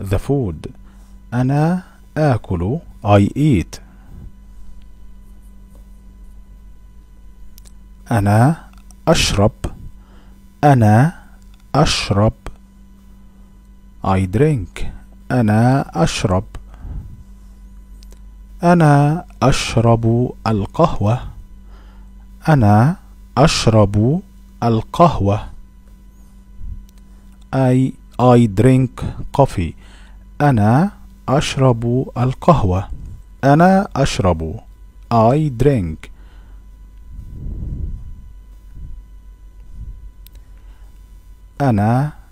the food. أنا آكل I eat. أنا أشرب I drink. أنا أشرب القهوة. أنا أشرب القهوة I drink coffee. أنا أشرب القهوة. أنا أشرب I drink. أنا